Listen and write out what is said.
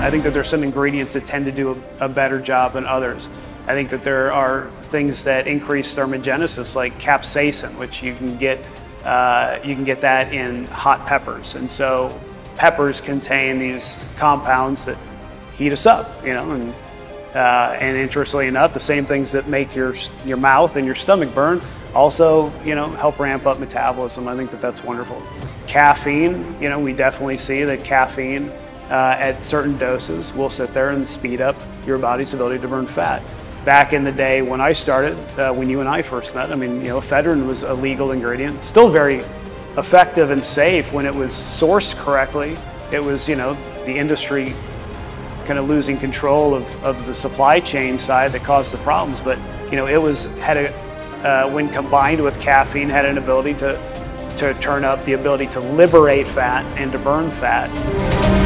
I think that there's some ingredients that tend to do a better job than others. I think that there are things that increase thermogenesis, like capsaicin, which you can get that in hot peppers. And so peppers contain these compounds that heat us up, you know, and interestingly enough, the same things that make your mouth and your stomach burn also, you know, help ramp up metabolism. I think that that's wonderful. Caffeine, you know, we definitely see that caffeine at certain doses will sit there and speed up your body's ability to burn fat. Back in the day when I started, when you and I first met, I mean, you know, ephedrine was a legal ingredient, still very effective and safe when it was sourced correctly. It was, you know, the industry kind of losing control of the supply chain side that caused the problems. But, you know, it was, when combined with caffeine, had an ability to turn up the ability to liberate fat and to burn fat.